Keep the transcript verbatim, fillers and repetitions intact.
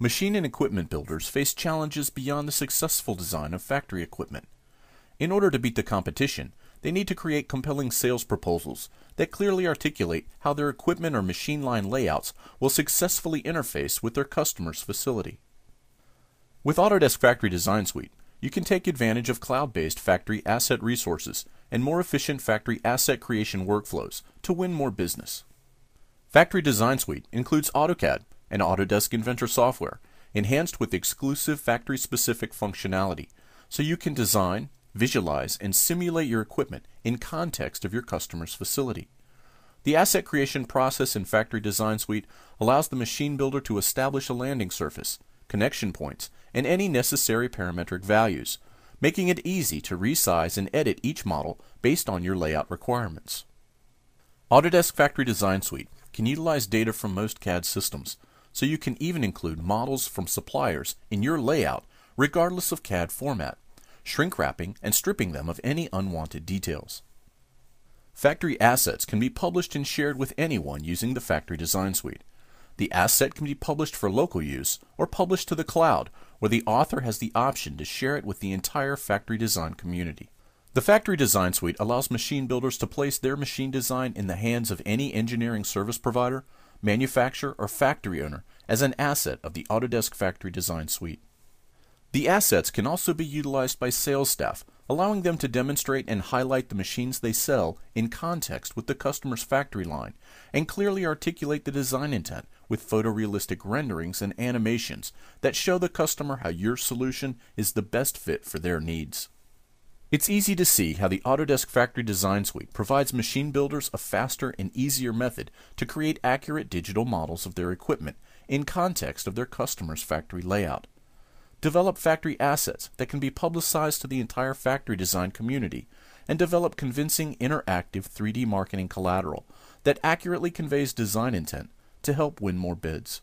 Machine and equipment builders face challenges beyond the successful design of factory equipment. In order to beat the competition, they need to create compelling sales proposals that clearly articulate how their equipment or machine line layouts will successfully interface with their customer's facility. With Autodesk Factory Design Suite, you can take advantage of cloud-based factory asset resources and more efficient factory asset creation workflows to win more business. Factory Design Suite includes AutoCAD and Autodesk Inventor software, enhanced with exclusive factory-specific functionality, so you can design, visualize, and simulate your equipment in context of your customer's facility. The asset creation process in Factory Design Suite allows the machine builder to establish a landing surface, connection points, and any necessary parametric values, making it easy to resize and edit each model based on your layout requirements. Autodesk Factory Design Suite can utilize data from most C A D systems, so you can even include models from suppliers in your layout regardless of C A D format, shrink wrapping and stripping them of any unwanted details. Factory assets can be published and shared with anyone using the Factory Design Suite. The asset can be published for local use or published to the cloud, where the author has the option to share it with the entire factory design community. The Factory Design Suite allows machine builders to place their machine design in the hands of any engineering service provider, manufacturer, or factory owner as an asset of the Autodesk Factory Design Suite. The assets can also be utilized by sales staff, allowing them to demonstrate and highlight the machines they sell in context with the customer's factory line, and clearly articulate the design intent with photorealistic renderings and animations that show the customer how your solution is the best fit for their needs. It's easy to see how the Autodesk Factory Design Suite provides machine builders a faster and easier method to create accurate digital models of their equipment in context of their customer's factory layout. Develop factory assets that can be publicized to the entire factory design community, and develop convincing interactive three D marketing collateral that accurately conveys design intent to help win more bids.